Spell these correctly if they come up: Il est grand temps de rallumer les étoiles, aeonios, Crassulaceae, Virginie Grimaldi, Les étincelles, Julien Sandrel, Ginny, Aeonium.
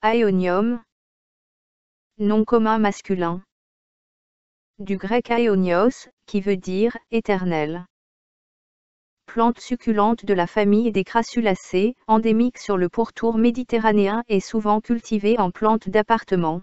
Aeonium. Nom commun masculin. Du grec aeonios, qui veut dire « éternel ». Plante succulente de la famille des Crassulaceae, endémique sur le pourtour méditerranéen et souvent cultivée en plante d'appartement.